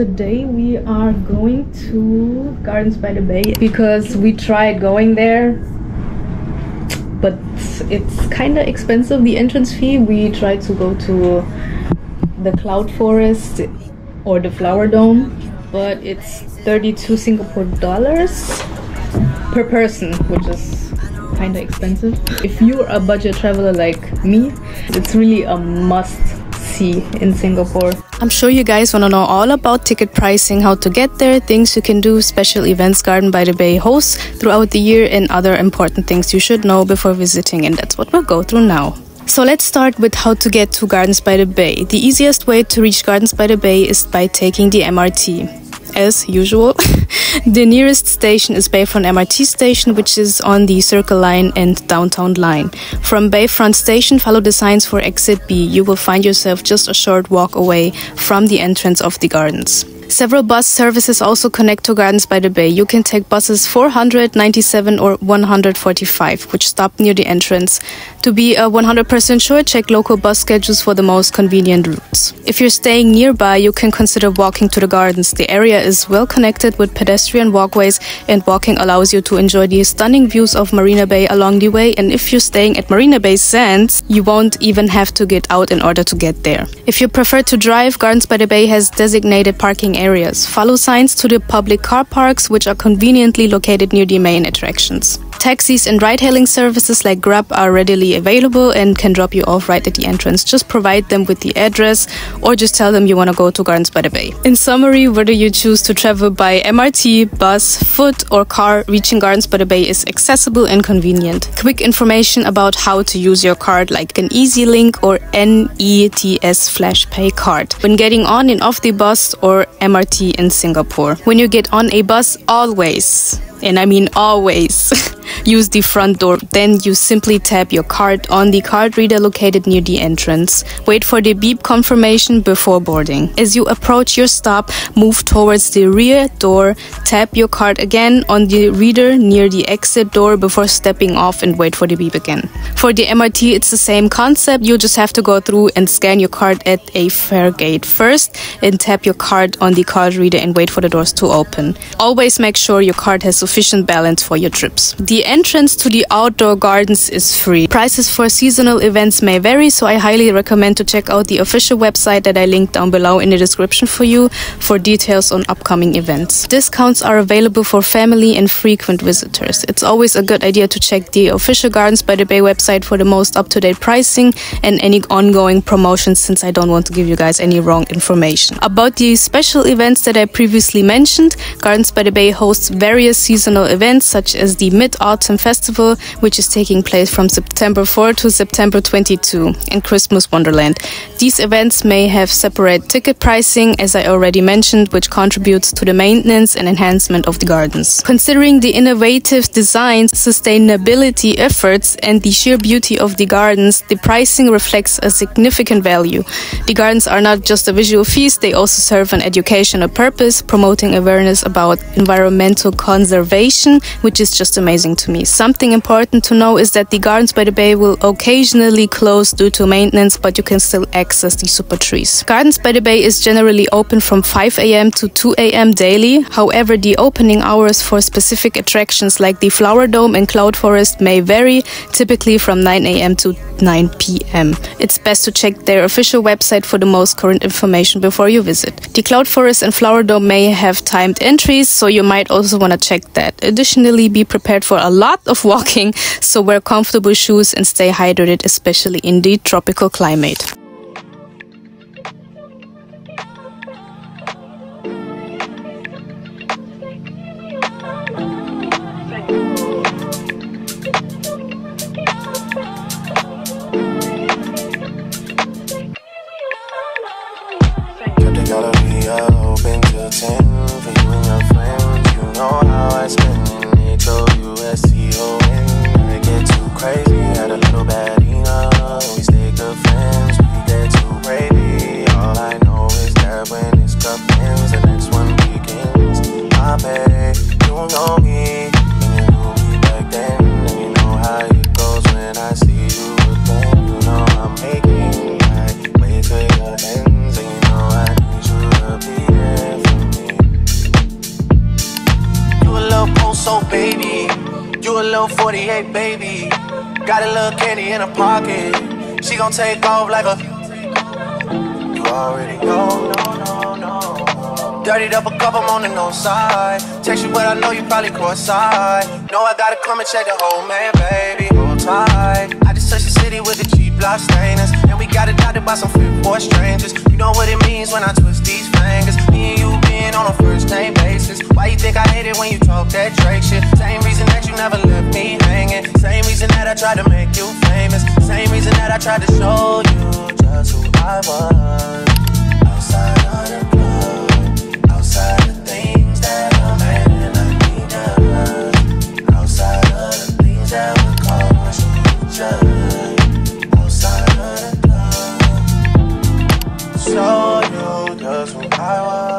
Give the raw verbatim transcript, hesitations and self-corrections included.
today we are going to Gardens by the Bay because we tried going there, but it's kind of expensive, the entrance fee. We tried to go to the Cloud Forest or the Flower Dome, but it's thirty-two Singapore dollars per person, which is kind of expensive. If you're a budget traveler like me, it's really a must in Singapore. I'm sure you guys want to know all about ticket pricing, how to get there, things you can do, special events Garden by the Bay hosts throughout the year, and other important things you should know before visiting, and that's what we'll go through now. So let's start with how to get to Gardens by the Bay. The easiest way to reach Gardens by the Bay is by taking the M R T. As usual, the nearest station is Bayfront M R T station, which is on the Circle Line and Downtown Line. From Bayfront station, follow the signs for exit B. You will find yourself just a short walk away from the entrance of the gardens. Several bus services also connect to Gardens by the Bay. You can take buses four hundred ninety-seven or one hundred forty-five, which stop near the entrance. To be uh, one hundred percent sure, check local bus schedules for the most convenient routes. If you're staying nearby, you can consider walking to the gardens. The area is well connected with pedestrian walkways, and walking allows you to enjoy the stunning views of Marina Bay along the way. And if you're staying at Marina Bay Sands, you won't even have to get out in order to get there. If you prefer to drive, Gardens by the Bay has designated parking areas. Follow signs to the public car parks, which are conveniently located near the main attractions. Taxis and ride-hailing services like Grab are readily available and can drop you off right at the entrance. Just provide them with the address or just tell them you want to go to Gardens by the Bay. In summary, whether you choose to travel by M R T, bus, foot or car, reaching Gardens by the Bay is accessible and convenient. Quick information about how to use your card, like an E Z-Link or N E T S Flash Pay card, when getting on and off the bus or M R T in Singapore. When you get on a bus, always, and I mean always, use the front door. Then you simply tap your card on the card reader located near the entrance. Wait for the beep confirmation before boarding. As you approach your stop, move towards the rear door, tap your card again on the reader near the exit door before stepping off, and wait for the beep again. For the M R T, it's the same concept. You just have to go through and scan your card at a fare gate first and tap your card on the card reader and wait for the doors to open. Always make sure your card has sufficient balance for your trips. The entrance to the outdoor gardens is free. Prices for seasonal events may vary, so I highly recommend to check out the official website that I linked down below in the description for you for details on upcoming events. Discounts are available for family and frequent visitors. It's always a good idea to check the official Gardens by the Bay website for the most up-to-date pricing and any ongoing promotions, since I don't want to give you guys any wrong information. About the special events that I previously mentioned, Gardens by the Bay hosts various seasonal events such as the Mid-Autumn Festival, which is taking place from September fourth to September twenty-second, and Christmas Wonderland. These events may have separate ticket pricing, as I already mentioned, which contributes to the maintenance and enhancement of the gardens. Considering the innovative designs, sustainability efforts, and the sheer beauty of the gardens, the pricing reflects a significant value. The gardens are not just a visual feast, they also serve an educational purpose, promoting awareness about environmental conservation, which is just amazing to me. Something important to know is that the Gardens by the Bay will occasionally close due to maintenance, but you can still access the super trees. Gardens by the Bay is generally open from five A M to two A M daily. However, the opening hours for specific attractions like the Flower Dome and Cloud Forest may vary, typically from nine A M to nine P M It's best to check their official website for the most current information before you visit. The Cloud Forest and Flower Dome may have timed entries, so you might also want to check that. Additionally, be prepared for a A lot of walking, so wear comfortable shoes and stay hydrated, especially in the tropical climate. Crazy, had a little bad enough. We stay good friends. so baby. You a little forty-eight, baby. Got a little candy in her pocket. She gon' take off like a... You already know, no, no, no. Dirtied up a cup, I'm on the no side. Text you, but I know you probably cross-eyed. No, I gotta come and check the whole man, baby. Hold tight. I just touched the city with the G-block stainers. And we got adopted by some four strangers. You know what it means when I twist these fingers. Me and you being on a first-name basis. Why you think I hate it when you talk that Drake shit? Same reason that you never left me hanging. Same reason that I tried to make you famous. Same reason that I tried to show you just who I was. Outside of the club, outside the things that I'm at and I need to love. Outside of the things that we call judge. Outside of the club, show you just who I was.